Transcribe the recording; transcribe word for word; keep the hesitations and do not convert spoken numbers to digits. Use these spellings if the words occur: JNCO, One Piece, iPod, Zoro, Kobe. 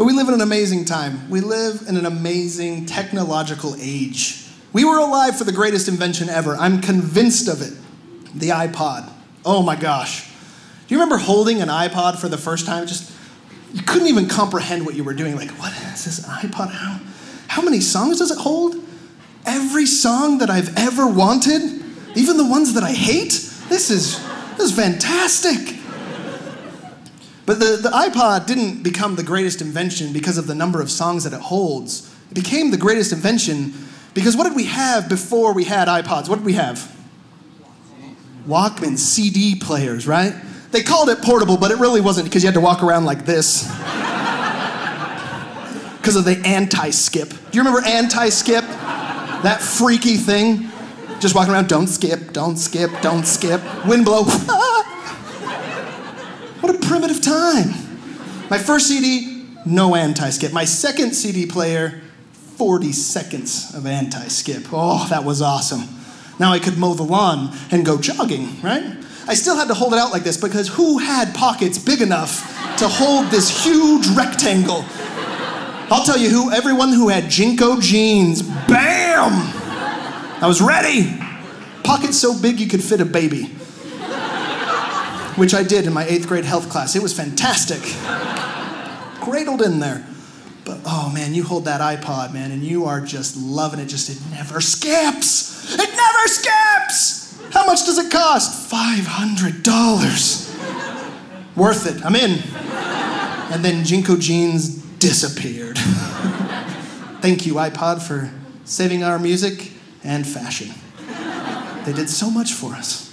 But we live in an amazing time. We live in an amazing technological age. We were alive for the greatest invention ever. I'm convinced of it. The iPod. Oh my gosh. Do you remember holding an iPod for the first time? Just, you couldn't even comprehend what you were doing. Like, what is this iPod? How, how many songs does it hold? Every song that I've ever wanted, even the ones that I hate? This is, this is fantastic. But the, the iPod didn't become the greatest invention because of the number of songs that it holds. It became the greatest invention because what did we have before we had iPods? What did we have? Walkman, C D players, right? They called it portable, but it really wasn't because you had to walk around like this. Because of the anti-skip. Do you remember anti-skip? That freaky thing? Just walking around, don't skip, don't skip, don't skip. Wind blow. What a primitive time. My first C D, no anti-skip. My second C D player, forty seconds of anti-skip. Oh, that was awesome. Now I could mow the lawn and go jogging, right? I still had to hold it out like this because who had pockets big enough to hold this huge rectangle? I'll tell you who, everyone who had J N C O jeans. Bam! I was ready. Pockets so big you could fit a baby. Which I did in my eighth grade health class. It was fantastic. Cradled in there. But oh man, you hold that iPod, man, and you are just loving it. Just, it never skips. It never skips! How much does it cost? five hundred dollars. Worth it, I'm in. And then J N C O jeans disappeared. Thank you, iPod, for saving our music and fashion. They did so much for us.